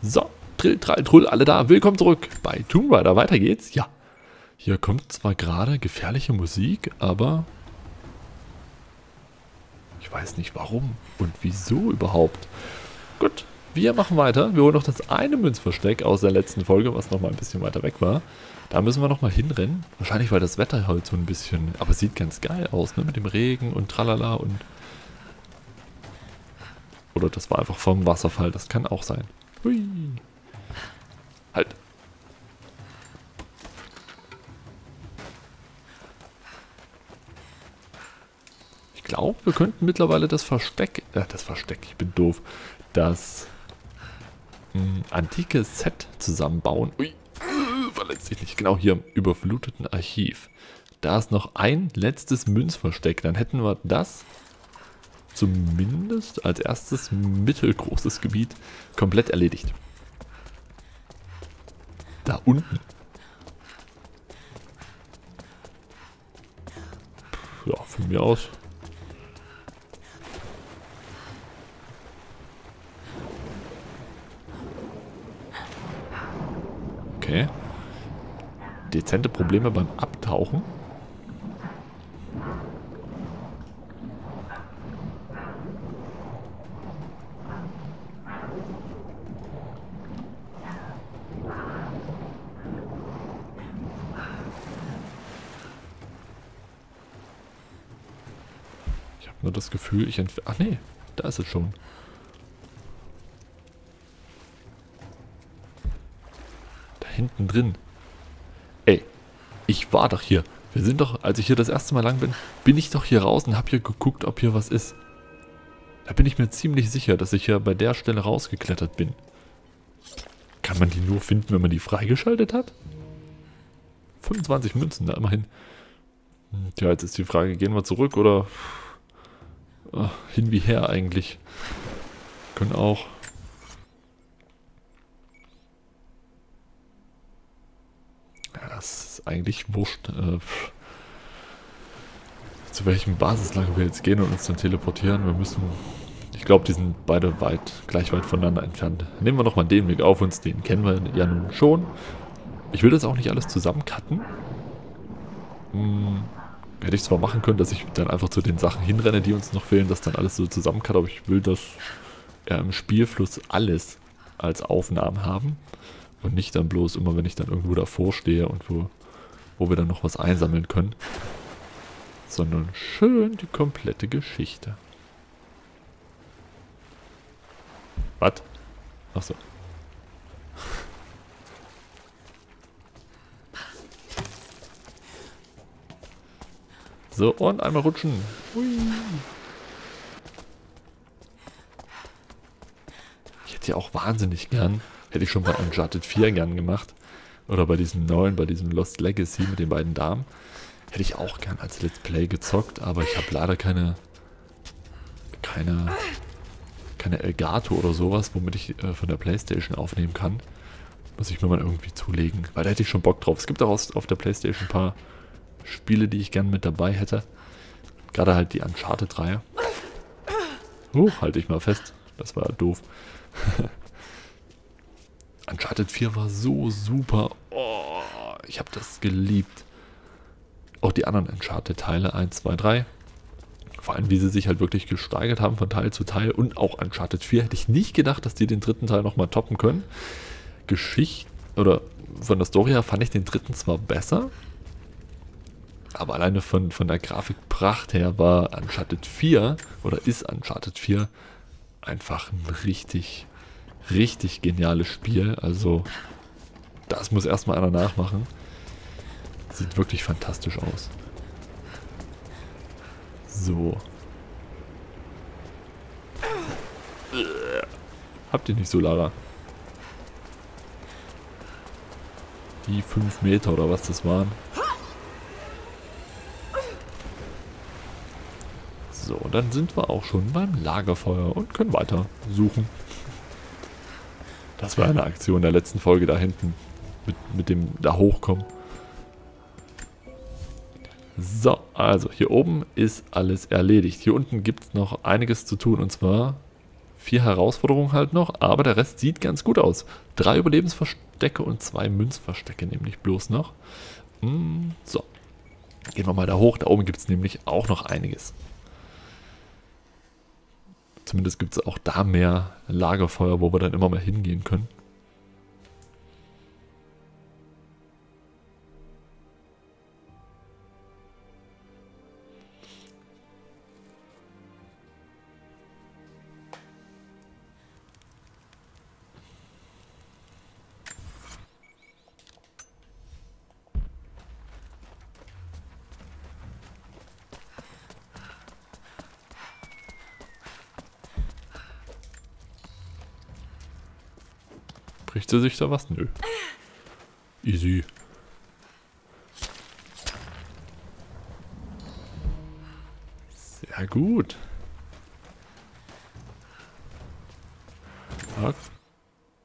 So, Trill, Trall, Trull, alle da. Willkommen zurück bei Tomb Raider. Weiter geht's. Ja, hier kommt zwar gerade gefährliche Musik, aber ich weiß nicht warum und wieso überhaupt. Gut, wir machen weiter. Wir holen noch das eine Münzversteck aus der letzten Folge, was nochmal ein bisschen weiter weg war. Da müssen wir nochmal hinrennen. Wahrscheinlich, weil das Wetter halt so ein bisschen... Aber es sieht ganz geil aus, ne? Mit dem Regen und tralala und... Oder das war einfach vom Wasserfall. Das kann auch sein. Hui. Halt. Ich glaube, wir könnten mittlerweile das Versteck... das Versteck, ich bin doof. Das antike Set zusammenbauen. Ui. Verletzt dich nicht. Genau, hier im überfluteten Archiv. Da ist noch ein letztes Münzversteck. Dann hätten wir das... zumindest als erstes mittelgroßes Gebiet komplett erledigt. Da unten. Ja, von mir aus. Okay. Dezente Probleme beim Abtauchen. Nur das Gefühl, ich entferne... Ach nee, da ist es schon. Da hinten drin. Ey, ich war doch hier. Wir sind doch, als ich hier das erste Mal lang bin, bin ich doch hier raus und habe hier geguckt, ob hier was ist. Da bin ich mir ziemlich sicher, dass ich hier bei der Stelle rausgeklettert bin. Kann man die nur finden, wenn man die freigeschaltet hat? 25 Münzen, da immerhin. Tja, jetzt ist die Frage, gehen wir zurück oder... Oh, hin wie her eigentlich. Können auch. Ja, das ist eigentlich wurscht. Zu welchem Basislager wir jetzt gehen und uns dann teleportieren. Wir müssen. Ich glaube, die sind beide gleich weit voneinander entfernt. Nehmen wir nochmal den Weg auf uns. Den kennen wir ja nun schon. Ich will das auch nicht alles zusammencutten. Hm. Hätte ich zwar machen können, dass ich dann einfach zu den Sachen hinrenne, die uns noch fehlen, dass dann alles so zusammenkommt, aber ich will das im Spielfluss alles als Aufnahmen haben und nicht dann bloß immer, wenn ich dann irgendwo davor stehe und wo wir dann noch was einsammeln können, sondern schön die komplette Geschichte. Was? Achso. So, und einmal rutschen. Hui. Ich hätte ja auch wahnsinnig gern, hätte ich schon bei Uncharted 4 gern gemacht, oder bei diesem neuen, bei diesem Lost Legacy mit den beiden Damen, hätte ich auch gern als Let's Play gezockt, aber ich habe leider keine Elgato oder sowas, womit ich von der PlayStation aufnehmen kann. Muss ich mir mal irgendwie zulegen, weil da hätte ich schon Bock drauf. Es gibt auch auf der PlayStation ein paar Spiele, die ich gerne mit dabei hätte. Gerade halt die Uncharted-Reihe. Halte ich mal fest. Das war doof. Uncharted 4 war so super. Oh, ich habe das geliebt. Auch die anderen Uncharted-Teile 1, 2, 3. Vor allem, wie sie sich halt wirklich gesteigert haben von Teil zu Teil. Und auch Uncharted 4 hätte ich nicht gedacht, dass die den dritten Teil nochmal toppen können. Geschichte oder von der Story her fand ich den dritten zwar besser, aber alleine von der Grafikpracht her war Uncharted 4 oder ist Uncharted 4 einfach ein richtig geniales Spiel. Also das muss erstmal einer nachmachen. Sieht wirklich fantastisch aus. So. Habt ihr nicht so, Lara? Die 5 Meter oder was das waren. So, und dann sind wir auch schon beim Lagerfeuer und können weiter suchen. Das war eine Aktion der letzten Folge da hinten. Mit dem da hochkommen. So, also hier oben ist alles erledigt. Hier unten gibt es noch einiges zu tun. Und zwar 4 Herausforderungen halt noch, aber der Rest sieht ganz gut aus. 3 Überlebensverstecke und 2 Münzverstecke nämlich bloß noch. So, gehen wir mal da hoch. Da oben gibt es nämlich auch noch einiges. Zumindest gibt es auch da mehr Lagerfeuer, wo wir dann immer mal hingehen können. Bricht sie sich da was? Nö. Easy. Sehr gut.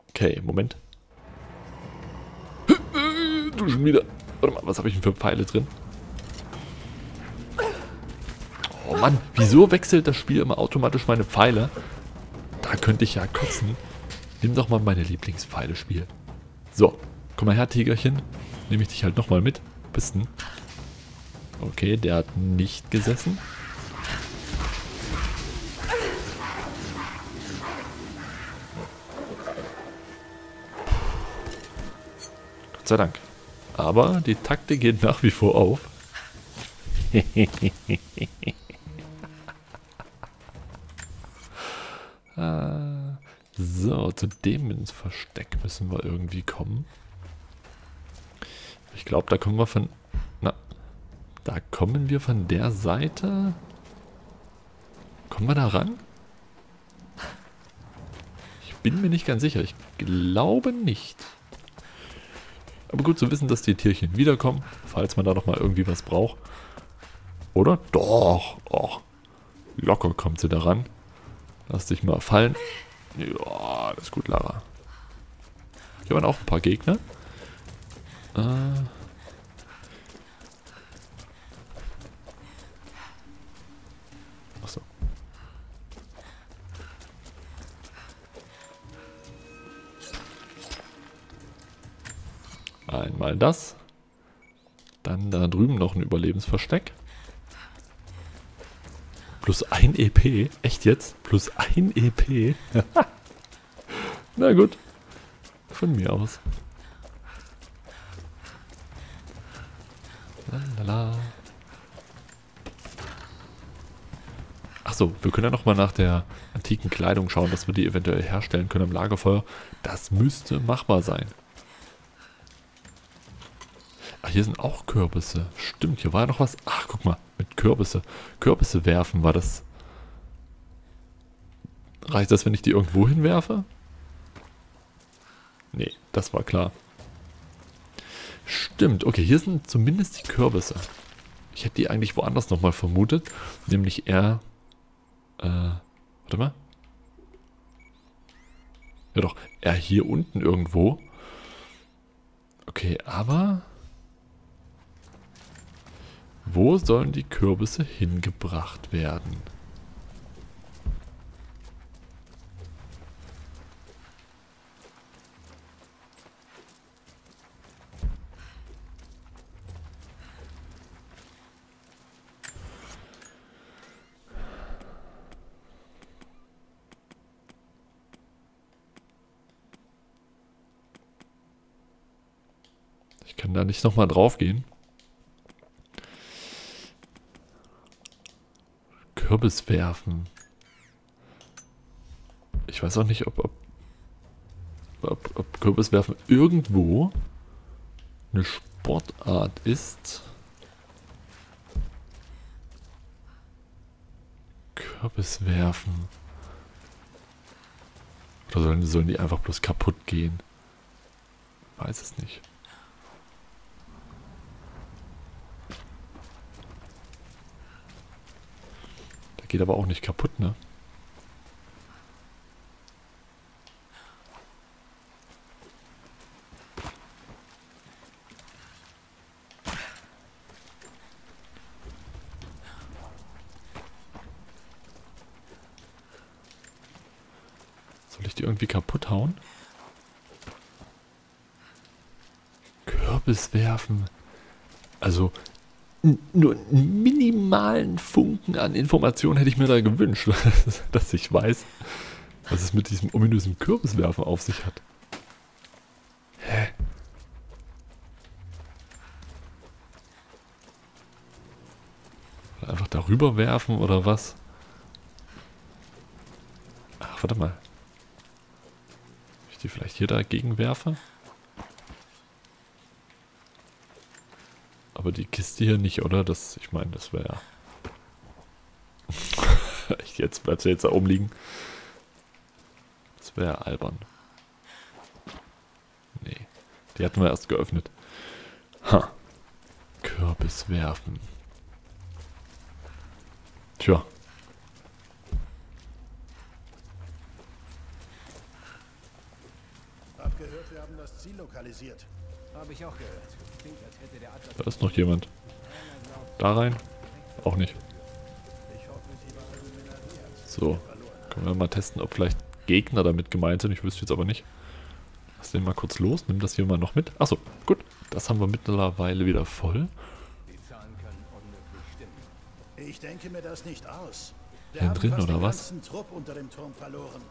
Okay, Moment. Du schon wieder. Warte mal, was habe ich denn für Pfeile drin? Oh Mann, wieso wechselt das Spiel immer automatisch meine Pfeile? Da könnte ich ja kotzen. Nimm doch mal meine Lieblingspfeile, Spiel. So, komm mal her, Tigerchen. Nehme ich dich halt nochmal mit. Bist denn? Okay, der hat nicht gesessen. Gott sei Dank. Aber die Taktik geht nach wie vor auf. So, zu dem ins Versteck müssen wir irgendwie kommen. Ich glaube, da kommen wir von... Na, da kommen wir von der Seite. Kommen wir da ran? Ich bin mir nicht ganz sicher. Ich glaube nicht. Aber gut zu wissen, dass die Tierchen wiederkommen, falls man da nochmal irgendwie was braucht. Oder? Doch. Och, locker kommt sie da ran. Lass dich mal fallen. Ja, das ist gut, Lara. Hier waren auch ein paar Gegner. Achso. Einmal das. Dann da drüben noch ein Überlebensversteck. Plus 1 EP? Echt jetzt? Plus 1 EP? Na gut. Von mir aus. Lalala. Achso, wir können ja nochmal nach der antiken Kleidung schauen, dass wir die eventuell herstellen können am Lagerfeuer. Das müsste machbar sein. Ach, hier sind auch Kürbisse. Stimmt, hier war ja noch was. Ach, guck mal, mit Kürbisse. Kürbisse werfen war das. Reicht das, wenn ich die irgendwo hinwerfe? Nee, das war klar. Stimmt, okay, hier sind zumindest die Kürbisse. Ich hätte die eigentlich woanders nochmal vermutet. Nämlich eher... warte mal. Ja doch, eher hier unten irgendwo. Okay, aber... Wo sollen die Kürbisse hingebracht werden? Ich kann da nicht nochmal drauf gehen. Kürbis werfen. Ich weiß auch nicht, ob Kürbis werfen irgendwo eine Sportart ist. Kürbis werfen. Oder sollen die einfach bloß kaputt gehen? Ich weiß es nicht. Geht aber auch nicht kaputt, ne? ich die irgendwie kaputt hauen? Kürbis werfen. Also nur einen minimalen Funken an Informationen hätte ich mir da gewünscht, dass ich weiß, was es mit diesem ominösen Kürbiswerfen auf sich hat. Hä? Einfach darüber werfen oder was? Ach, warte mal. Ich die vielleicht hier dagegen werfe? Aber die Kiste hier nicht, oder? Das, ich meine, das wäre ja... jetzt bleibt sie jetzt da oben liegen. Das wäre albern. Nee, die hatten wir erst geöffnet. Ha. Kürbis werfen. Tja. Hab gehört, wir haben das Ziel lokalisiert. Habe ich auch gehört. Klingt, als hätte der Atlas. Da ist noch jemand. Da rein? Auch nicht. So. Können wir mal testen, ob vielleicht Gegner damit gemeint sind. Ich wüsste jetzt aber nicht. Lass den mal kurz los. Nimm das hier mal noch mit. Achso, gut. Das haben wir mittlerweile wieder voll. Ich denke mir das nicht aus. Wir haben drin, oder was? Den ganzen Trupp unter dem Turm verloren.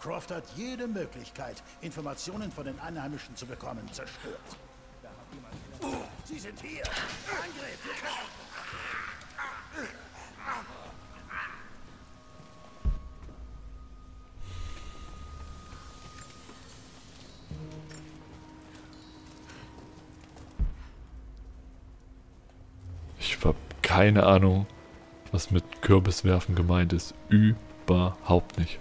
Croft hat jede Möglichkeit, Informationen von den Einheimischen zu bekommen, zerstört. Sie sind hier! Angriff! Ich habe keine Ahnung, was mit Kürbiswerfen gemeint ist. Überhaupt nicht.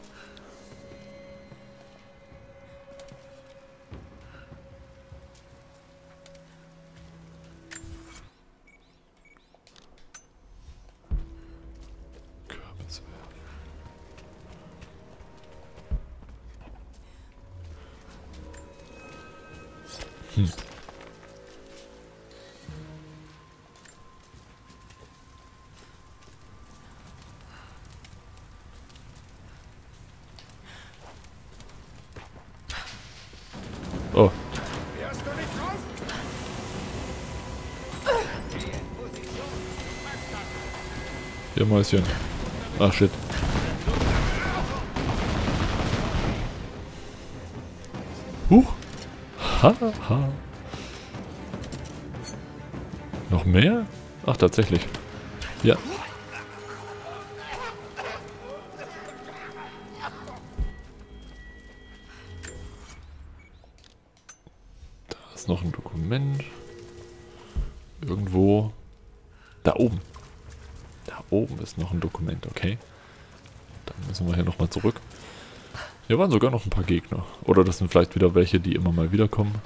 Oh. Hier, Mäuschen. Ach, shit. Huch. Ha, ha. Noch mehr? Ach, tatsächlich. Ja. Da ist noch ein Dokument. Irgendwo. Da oben. Da oben ist noch ein Dokument, okay. Dann müssen wir hier nochmal zurück. Hier waren sogar noch ein paar Gegner. Oder das sind vielleicht wieder welche, die immer mal wiederkommen.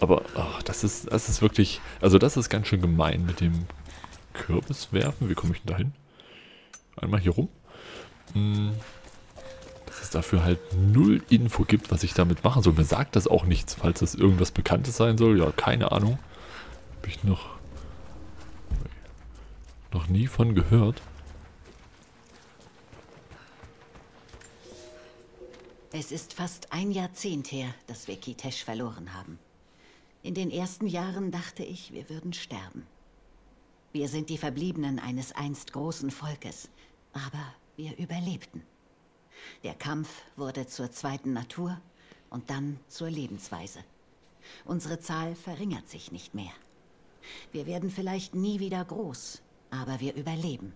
Aber ach, das ist wirklich... Also das ist ganz schön gemein mit dem Kürbiswerfen. Wie komme ich denn da hin? Einmal hier rum. Dass es dafür halt null Info gibt, was ich damit machen soll. Mir sagt das auch nichts, falls das irgendwas Bekanntes sein soll. Ja, keine Ahnung. Habe ich noch nie von gehört. Es ist fast ein Jahrzehnt her, dass wir Kitesh verloren haben. In den ersten Jahren dachte ich, wir würden sterben. Wir sind die Verbliebenen eines einst großen Volkes, aber wir überlebten. Der Kampf wurde zur zweiten Natur und dann zur Lebensweise. Unsere Zahl verringert sich nicht mehr. Wir werden vielleicht nie wieder groß, aber wir überleben.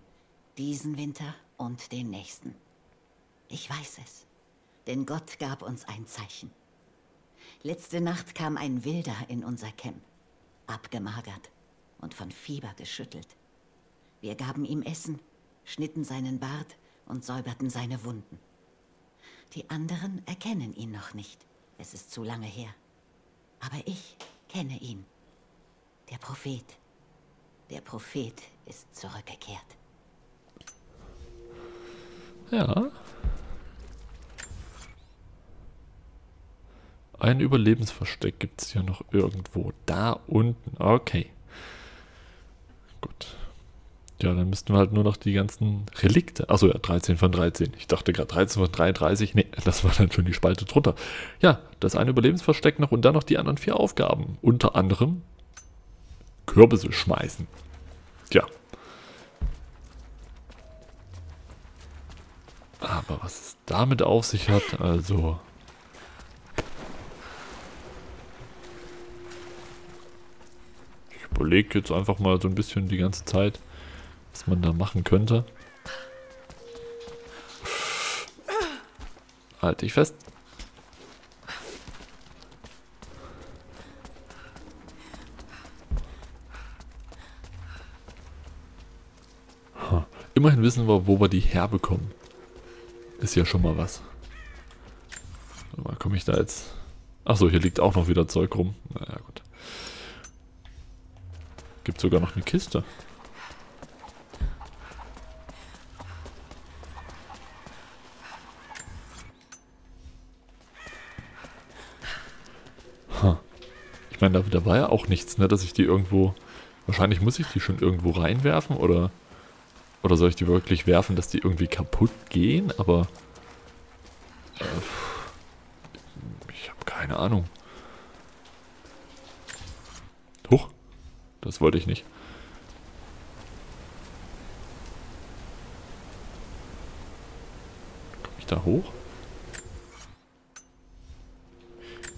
Diesen Winter und den nächsten. Ich weiß es. Denn Gott gab uns ein Zeichen. Letzte Nacht kam ein Wilder in unser Camp, abgemagert und von Fieber geschüttelt. Wir gaben ihm Essen, schnitten seinen Bart und säuberten seine Wunden. Die anderen erkennen ihn noch nicht, es ist zu lange her. Aber ich kenne ihn, der Prophet. Der Prophet ist zurückgekehrt. Ja... Ein Überlebensversteck gibt es hier noch irgendwo. Da unten. Okay. Gut. Ja, dann müssten wir halt nur noch die ganzen Relikte. Achso, ja, 13 von 13. Ich dachte gerade 13 von 33. Nee, das war dann schon die Spalte drunter. Ja, das eine Überlebensversteck noch und dann noch die anderen 4 Aufgaben. Unter anderem Kürbisse schmeißen. Tja. Aber was es damit auf sich hat, also... Ich überlege jetzt einfach mal so ein bisschen die ganze Zeit, was man da machen könnte. Halte ich fest. Huh. Immerhin wissen wir, wo wir die herbekommen. Ist ja schon mal was. Warte mal, komme ich da jetzt... Achso, hier liegt auch noch wieder Zeug rum. Naja, gut. Gibt sogar noch eine Kiste. Ich meine, da war ja auch nichts, ne, dass ich die irgendwo... Wahrscheinlich muss ich die schon irgendwo reinwerfen, oder... Oder soll ich die wirklich werfen, dass die irgendwie kaputt gehen? Aber... ich habe keine Ahnung. Huch! Das wollte ich nicht. Komme ich da hoch?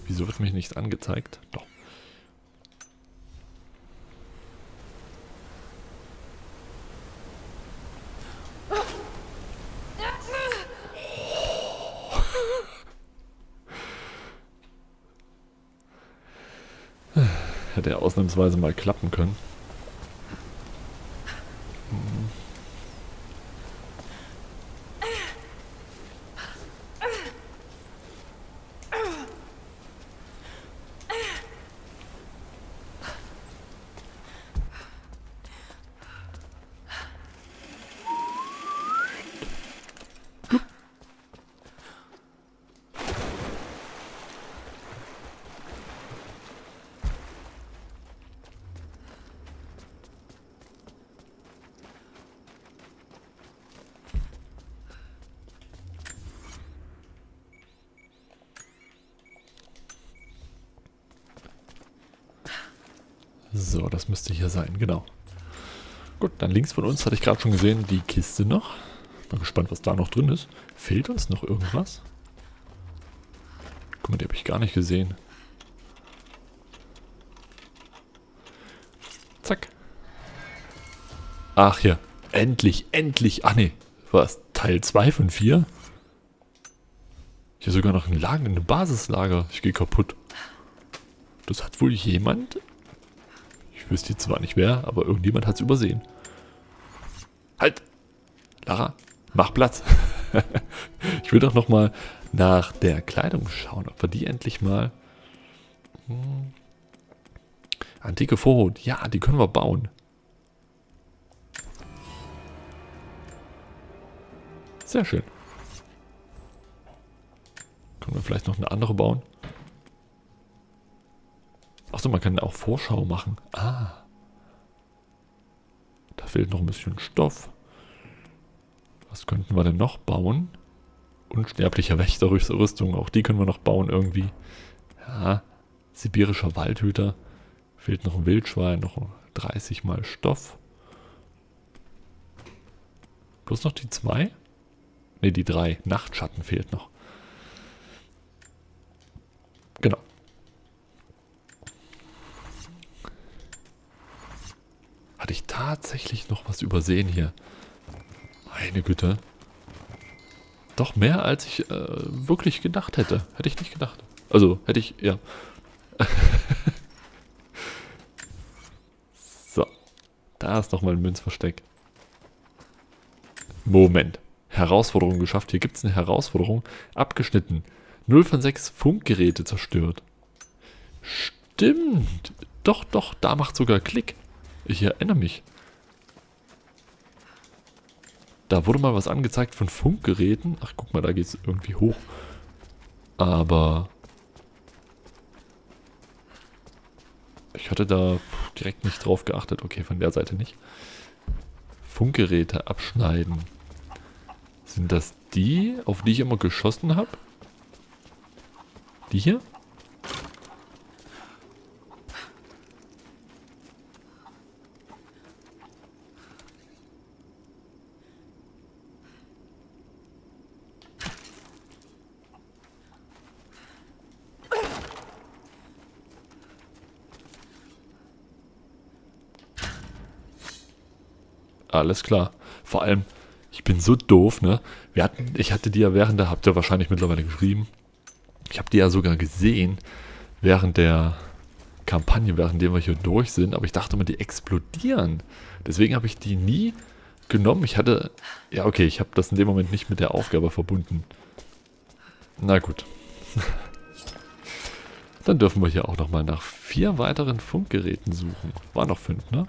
Wieso wird mich nichts angezeigt? Doch. Hätte er ausnahmsweise mal klappen können. So, das müsste hier sein, genau. Gut, dann links von uns hatte ich gerade schon gesehen, die Kiste noch. Bin gespannt, was da noch drin ist. Fehlt uns noch irgendwas? Guck mal, die habe ich gar nicht gesehen. Zack. Ach ja, endlich, endlich. Ach nee, war es Teil 2 von 4? Hier sogar noch ein Lager, eine Basislager. Ich gehe kaputt. Das hat wohl jemand... Ich wüsste zwar nicht wer, aber irgendjemand hat es übersehen. Halt! Lara, mach Platz! Ich will doch nochmal nach der Kleidung schauen, ob wir die endlich mal... Antike Vorhut, ja, die können wir bauen. Sehr schön. Können wir vielleicht noch eine andere bauen? Achso, man kann auch Vorschau machen. Ah. Da fehlt noch ein bisschen Stoff. Was könnten wir denn noch bauen? Unsterblicher Wächterrüstung. Auch die können wir noch bauen irgendwie. Ja. Sibirischer Waldhüter. Fehlt noch ein Wildschwein. Noch 30 mal Stoff. Bloß noch die 2? Ne, die 3. Nachtschatten fehlt noch. Genau. Hatte ich tatsächlich noch was übersehen hier? Meine Güte. Doch mehr, als ich wirklich gedacht hätte. Hätte ich nicht gedacht. Also, hätte ich, ja. So. Da ist nochmal ein Münzversteck. Moment. Herausforderung geschafft. Hier gibt es eine Herausforderung. Abgeschnitten. 0 von 6 Funkgeräte zerstört. Stimmt. Doch, doch. Da macht sogar Klick. Ich erinnere mich. Da wurde mal was angezeigt von Funkgeräten. Ach, guck mal, da geht es irgendwie hoch. Aber... Ich hatte da direkt nicht drauf geachtet. Okay, von der Seite nicht. Funkgeräte abschneiden. Sind das die, auf die ich immer geschossen habe? Die hier? Alles klar. Vor allem, ich bin so doof, ne? Ich hatte die ja während der, habt ihr wahrscheinlich mittlerweile geschrieben, ich habe die ja sogar gesehen, während der Kampagne, währenddem wir hier durch sind, aber ich dachte immer, die explodieren. Deswegen habe ich die nie genommen. Ich hatte, ja okay, ich habe das in dem Moment nicht mit der Aufgabe verbunden. Na gut. Dann dürfen wir hier auch nochmal nach 4 weiteren Funkgeräten suchen. War noch 5, ne?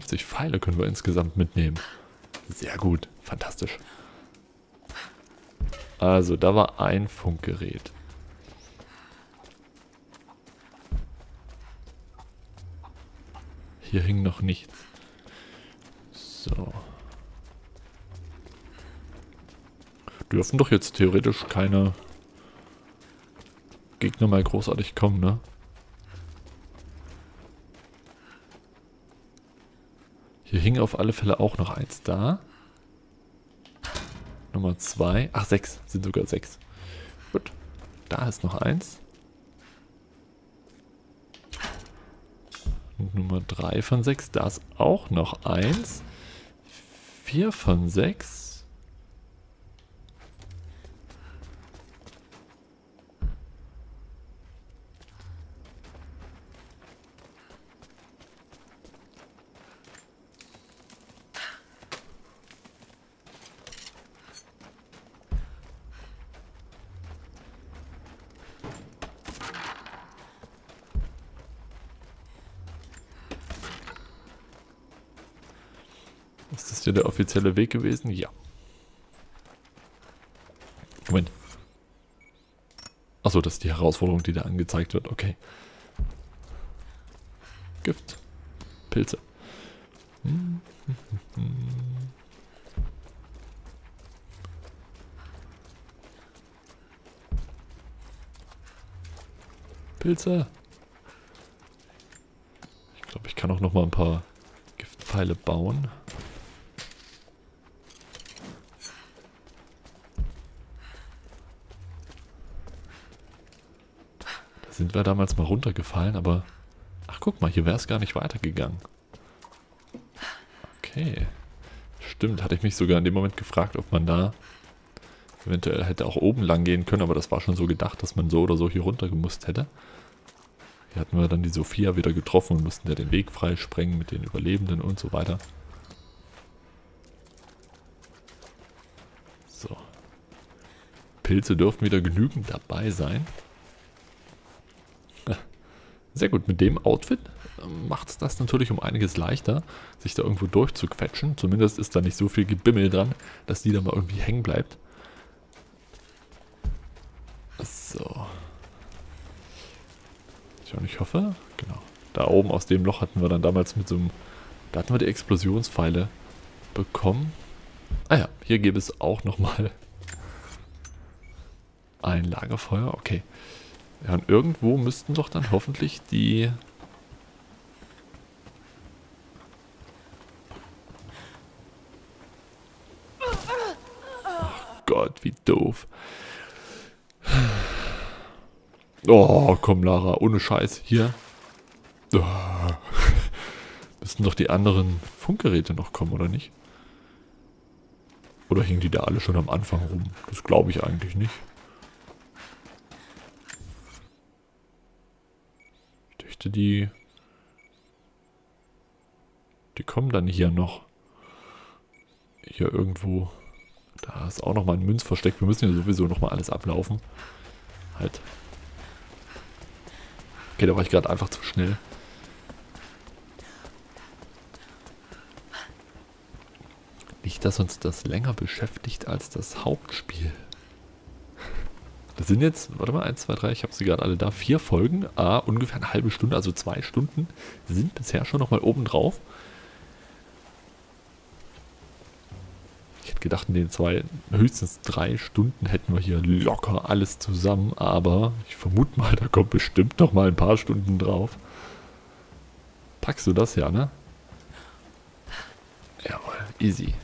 Pfeile können wir insgesamt mitnehmen. Sehr gut, fantastisch. Also, da war ein Funkgerät. Hier hing noch nichts. So. Dürfen doch jetzt theoretisch keine Gegner mal großartig kommen, ne? Hier hing auf alle Fälle auch noch eins da. Nummer 2. Ach, 6. Sind sogar 6. Gut. Da ist noch eins. Und Nummer 3 von 6. Da ist auch noch eins. 4 von 6. Ist das hier der offizielle Weg gewesen? Ja. Moment. Achso, das ist die Herausforderung, die da angezeigt wird. Okay. Gift. Pilze. Pilze. Ich glaube, ich kann auch noch mal ein paar Giftpfeile bauen. Sind wir damals mal runtergefallen, aber... Ach, guck mal, hier wäre es gar nicht weitergegangen. Okay. Stimmt, hatte ich mich sogar in dem Moment gefragt, ob man da eventuell hätte auch oben lang gehen können, aber das war schon so gedacht, dass man so oder so hier runter gemusst hätte. Hier hatten wir dann die Sophia wieder getroffen und mussten ja den Weg freisprengen mit den Überlebenden und so weiter. So. Pilze dürften wieder genügend dabei sein. Sehr gut, mit dem Outfit macht es das natürlich um einiges leichter, sich da irgendwo durchzuquetschen. Zumindest ist da nicht so viel Gebimmel dran, dass die da mal irgendwie hängen bleibt. So. Ich hoffe, genau. Da oben aus dem Loch hatten wir dann damals mit so einem... Da hatten wir die Explosionspfeile bekommen. Ah ja, hier gäbe es auch nochmal ein Lagerfeuer. Okay. Ja, und irgendwo müssten doch dann hoffentlich die... Oh Gott, wie doof. Oh, komm Lara, ohne Scheiß, hier. Oh. Müssten doch die anderen Funkgeräte noch kommen, oder nicht? Oder hingen die da alle schon am Anfang rum? Das glaube ich eigentlich nicht. Die kommen dann hier noch. Hier irgendwo. Da ist auch nochmal ein Münz versteckt. Wir müssen ja sowieso nochmal alles ablaufen. Halt. Okay, da war ich gerade einfach zu schnell. Nicht, dass uns das länger beschäftigt als das Hauptspiel. Das sind jetzt, warte mal, 1, 2, 3, ich habe sie gerade alle da, 4 Folgen, ungefähr eine halbe Stunde, also 2 Stunden sind bisher schon nochmal oben drauf. Ich hätte gedacht, in den höchstens 3 Stunden hätten wir hier locker alles zusammen, aber ich vermute mal, da kommt bestimmt nochmal ein paar Stunden drauf. Packst du das ja, ne? Jawohl, easy.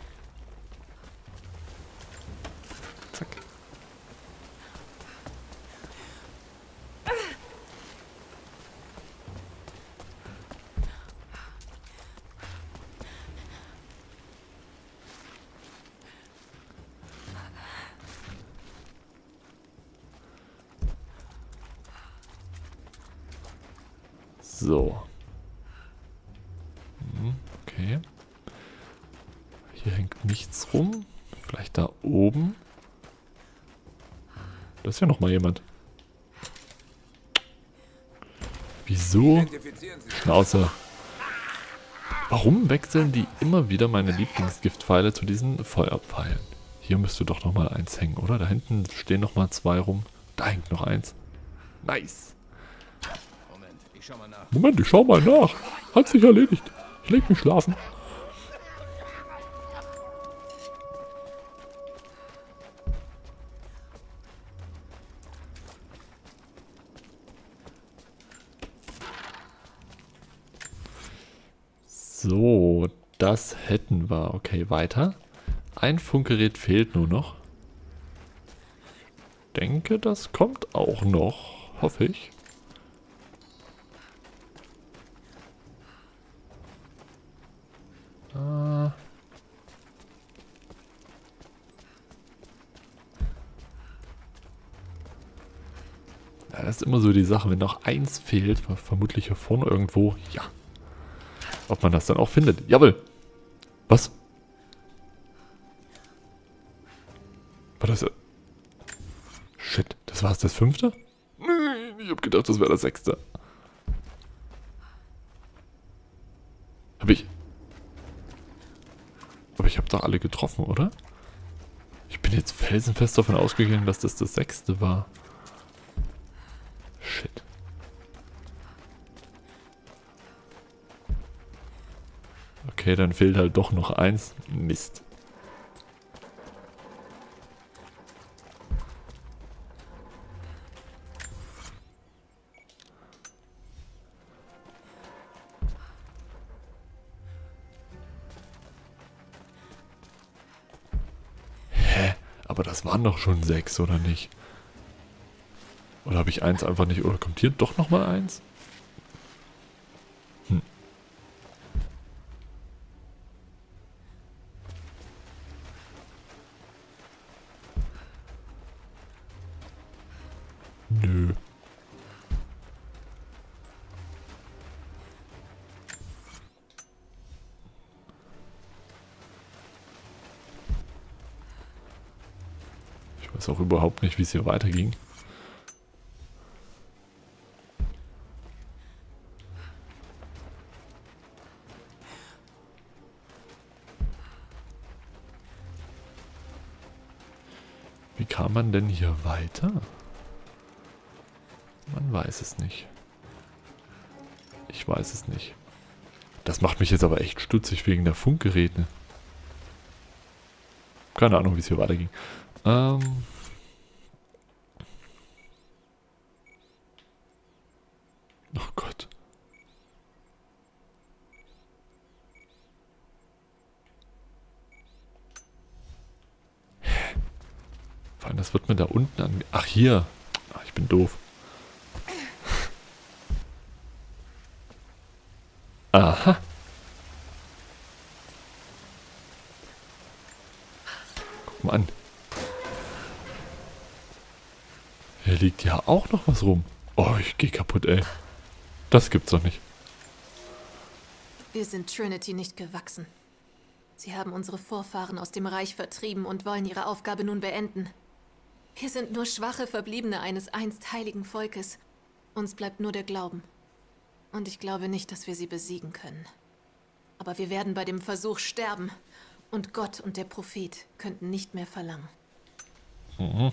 So. Okay. Hier hängt nichts rum. Vielleicht da oben. Da ist ja nochmal jemand. Wieso? Schnauze. Warum wechseln die immer wieder meine Lieblingsgiftpfeile zu diesen Feuerpfeilen? Hier müsste doch nochmal eins hängen, oder? Da hinten stehen nochmal 2 rum. Da hängt noch eins. Nice. Moment, ich schau mal nach. Hat sich erledigt. Ich leg mich schlafen. So, das hätten wir. Okay, weiter. Ein Funkgerät fehlt nur noch. Denke, das kommt auch noch. Hoffe ich. Das ist immer so die Sache, wenn noch eins fehlt, vermutlich hier vorne irgendwo, ja. Ob man das dann auch findet. Jawohl. Was? War das? Shit, das war's, das 5.? Nee, ich hab gedacht, das wäre das 6. Aber ich hab doch alle getroffen, oder? Ich bin jetzt felsenfest davon ausgegangen, dass das das 6. war. Shit. Okay, dann fehlt halt doch noch eins. Mist. Hä? Aber das waren doch schon 6, oder nicht? Oder habe ich eins einfach nicht... Oder kommt hier doch nochmal eins? Hm. Nö. Ich weiß auch überhaupt nicht, wie es hier weiterging. Kann man denn hier weiter? Man weiß es nicht. Ich weiß es nicht. Das macht mich jetzt aber echt stutzig wegen der Funkgeräte. Keine Ahnung, wie es hier weiterging. Oh Gott. Das wird mir da unten an... Ach, hier. Ach, ich bin doof. Aha. Guck mal an. Hier liegt ja auch noch was rum. Oh, ich gehe kaputt, ey. Das gibt's doch nicht. Wir sind Trinity nicht gewachsen. Sie haben unsere Vorfahren aus dem Reich vertrieben und wollen ihre Aufgabe nun beenden. Wir sind nur schwache Verbliebene eines einst heiligen Volkes. Uns bleibt nur der Glauben. Und ich glaube nicht, dass wir sie besiegen können. Aber wir werden bei dem Versuch sterben. Und Gott und der Prophet könnten nicht mehr verlangen. Mhm.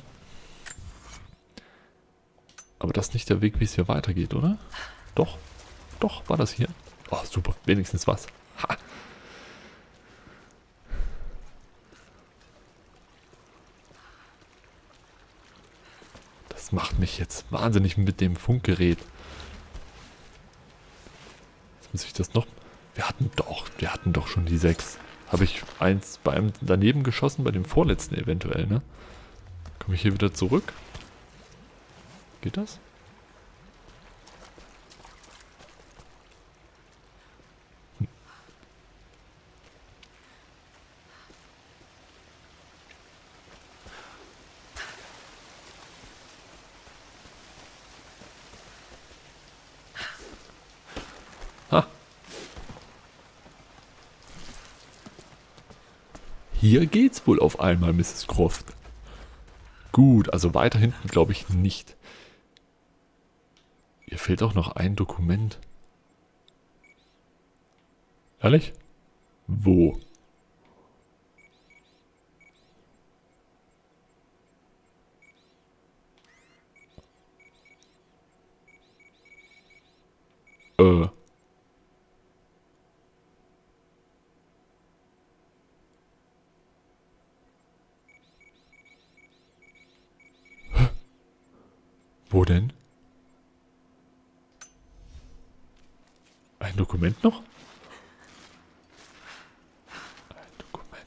Aber das ist nicht der Weg, wie es hier weitergeht, oder? Doch, doch, war das hier. Oh, super, wenigstens was. Ha. Das macht mich jetzt wahnsinnig mit dem Funkgerät. Jetzt muss ich das noch... Wir hatten doch schon die 6. Habe ich eins bei einem daneben geschossen, bei dem vorletzten eventuell, ne? Komme ich hier wieder zurück? Geht das? Hm. Ah. Hier geht's wohl auf einmal, Mrs. Croft. Gut, also weiter hinten glaube ich nicht. Hier fehlt auch noch ein Dokument. Ehrlich? Wo? Wo denn? Ein Dokument noch? Ein Dokument.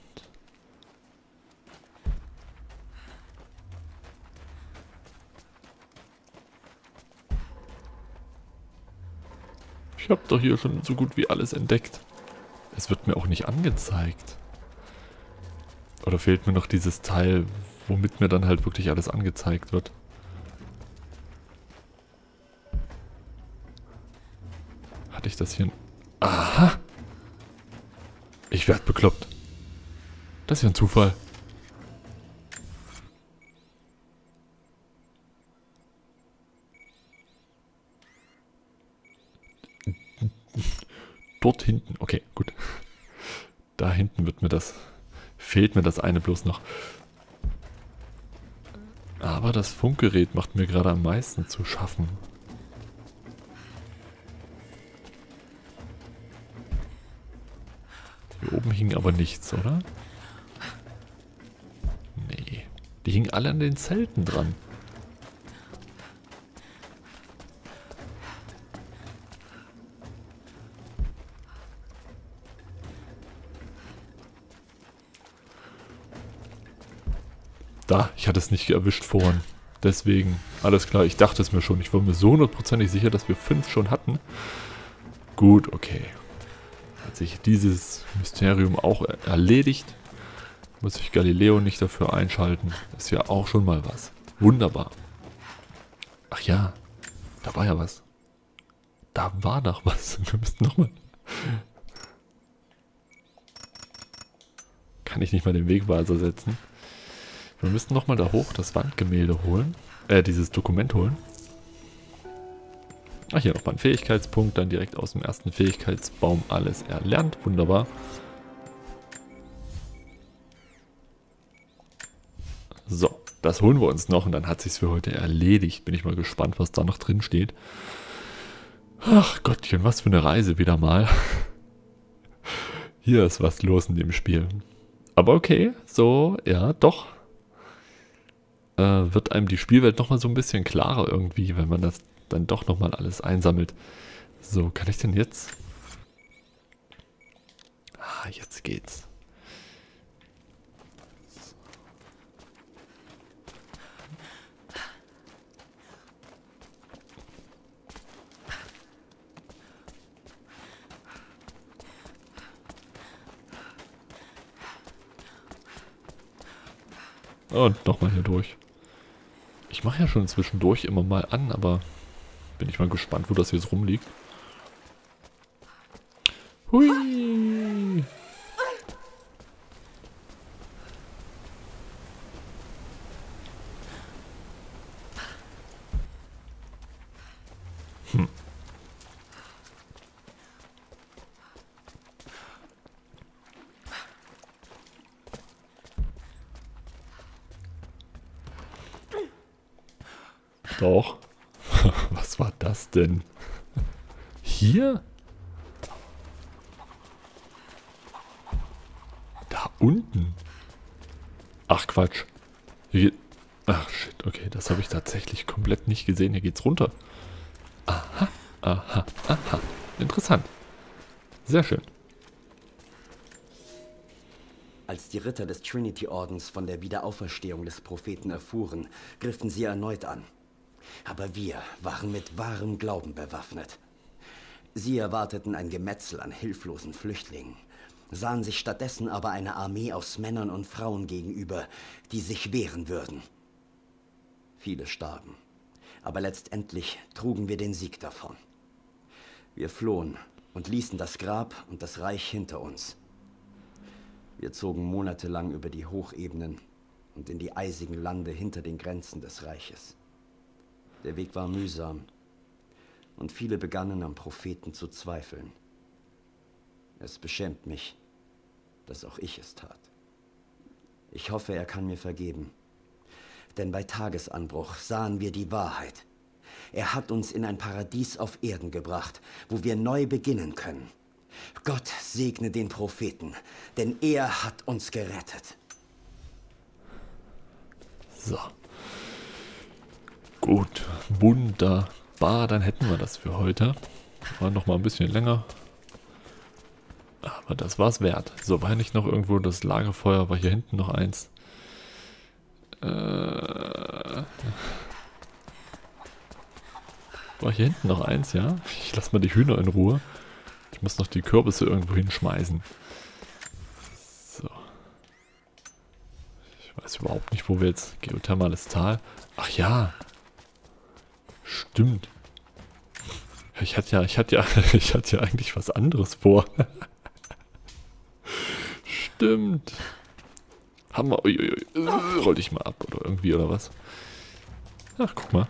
Ich habe doch hier schon so gut wie alles entdeckt. Es wird mir auch nicht angezeigt. Oder fehlt mir noch dieses Teil, womit mir dann halt wirklich alles angezeigt wird. Ich das hier... Aha! Ich werde bekloppt. Das ist ja ein Zufall. Dort hinten. Okay, gut. Da hinten wird mir das... Fehlt mir das eine bloß noch. Aber das Funkgerät macht mir gerade am meisten zu schaffen. Hier oben hing aber nichts, oder? Nee. Die hingen alle an den Zelten dran. Da, ich hatte es nicht erwischt vorhin. Deswegen, alles klar, ich dachte es mir schon. Ich war mir so hundertprozentig sicher, dass wir 5 schon hatten. Gut, okay. Hat sich dieses Mysterium auch erledigt, muss ich Galileo nicht dafür einschalten. Ist ja auch schon mal was. Wunderbar. Ach ja, da war ja was. Da war noch was. Wir müssen nochmal... Kann ich nicht mal den Wegweiser setzen. Wir müssen nochmal da hoch das Wandgemälde holen. Dieses Dokument holen. Ach, hier nochmal ein Fähigkeitspunkt, dann direkt aus dem ersten Fähigkeitsbaum alles erlernt. Wunderbar. So, das holen wir uns noch und dann hat sich's für heute erledigt. Bin ich mal gespannt, was da noch drin steht. Ach Gottchen, was für eine Reise wieder mal. Hier ist was los in dem Spiel. Aber okay, so, ja, doch. Wird einem die Spielwelt nochmal so ein bisschen klarer irgendwie, wenn man das dann doch nochmal alles einsammelt. So, kann ich denn jetzt? Ah, jetzt geht's. So. Und nochmal hier durch. Ich mache ja schon zwischendurch immer mal an, aber... Bin ich mal gespannt, wo das jetzt rumliegt. Hui! Hm. Doch. Was war das denn? Hier? Da unten? Ach Quatsch. Hier geht... Ach shit, okay, das habe ich tatsächlich komplett nicht gesehen. Hier geht's runter. Aha, aha, aha. Interessant. Sehr schön. Als die Ritter des Trinity-Ordens von der Wiederauferstehung des Propheten erfuhren, griffen sie erneut an. Aber wir waren mit wahrem Glauben bewaffnet. Sie erwarteten ein Gemetzel an hilflosen Flüchtlingen, sahen sich stattdessen aber eine Armee aus Männern und Frauen gegenüber, die sich wehren würden. Viele starben, aber letztendlich trugen wir den Sieg davon. Wir flohen und ließen das Grab und das Reich hinter uns. Wir zogen monatelang über die Hochebenen und in die eisigen Lande hinter den Grenzen des Reiches. Der Weg war mühsam und viele begannen am Propheten zu zweifeln. Es beschämt mich, dass auch ich es tat. Ich hoffe, er kann mir vergeben, denn bei Tagesanbruch sahen wir die Wahrheit. Er hat uns in ein Paradies auf Erden gebracht, wo wir neu beginnen können. Gott segne den Propheten, denn er hat uns gerettet. So. Gut, wunderbar, dann hätten wir das für heute. War noch mal ein bisschen länger. Aber das war's wert. So, war nicht noch irgendwo das Lagerfeuer, war hier hinten noch eins. War hier hinten noch eins, ja? Ich lasse mal die Hühner in Ruhe. Ich muss noch die Kürbisse irgendwo hinschmeißen. So. Ich weiß überhaupt nicht, wo wir jetzt... Geothermales Tal. Ach ja. Stimmt. Ich hatte ja eigentlich was anderes vor. Stimmt. Hammer. Uiuiui. Roll dich mal ab oder irgendwie oder was. Ach, guck mal.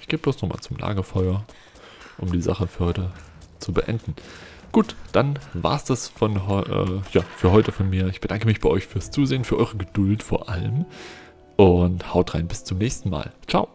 Ich gehe bloß nochmal zum Lagerfeuer, um die Sache für heute zu beenden. Gut, dann war es das für heute von mir. Ich bedanke mich bei euch fürs Zusehen, für eure Geduld vor allem. Und haut rein, bis zum nächsten Mal. Ciao.